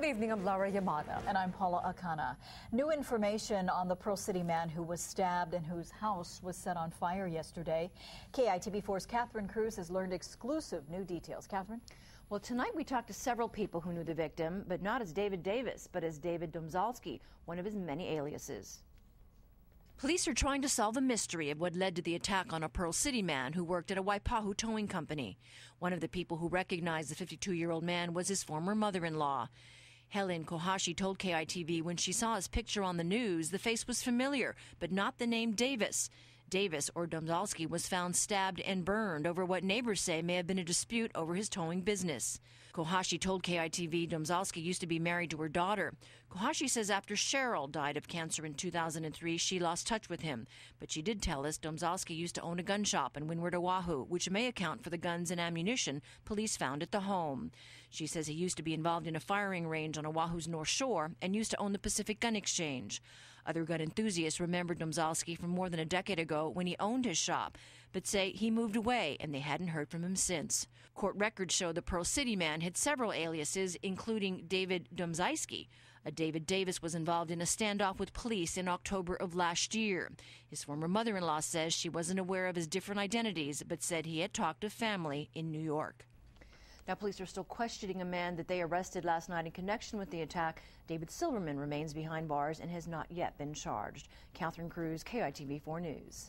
Good evening, I'm Laura Yamada. And I'm Paula Akana. New information on the Pearl City man who was stabbed and whose house was set on fire yesterday. KITV4's Catherine Cruz has learned exclusive new details. Catherine? Well, tonight we talked to several people who knew the victim, but not as David Davis, but as David Domzalski, one of his many aliases. Police are trying to solve the mystery of what led to the attack on a Pearl City man who worked at a Waipahu towing company. One of the people who recognized the 52-year-old man was his former mother-in-law. Helen Kohashi told KITV when she saw his picture on the news, the face was familiar, but not the name Davis. Davis, or Domzalski, was found stabbed and burned over what neighbors say may have been a dispute over his towing business. Kohashi told KITV Domzalski used to be married to her daughter. Kohashi says after Cheryl died of cancer in 2003, she lost touch with him. But she did tell us Domzalski used to own a gun shop in Windward, Oahu, which may account for the guns and ammunition police found at the home. She says he used to be involved in a firing range on Oahu's North Shore and used to own the Pacific Gun Exchange. Other gun enthusiasts remember Domzalski from more than a decade ago when he owned his shop, but say he moved away and they hadn't heard from him since. Court records show the Pearl City man had several aliases, including David Domzalski. David Davis was involved in a standoff with police in October of last year. His former mother-in-law says she wasn't aware of his different identities, but said he had talked to family in New York. Now, police are still questioning a man that they arrested last night in connection with the attack. David Silverman remains behind bars and has not yet been charged. Catherine Cruz, KITV4 News.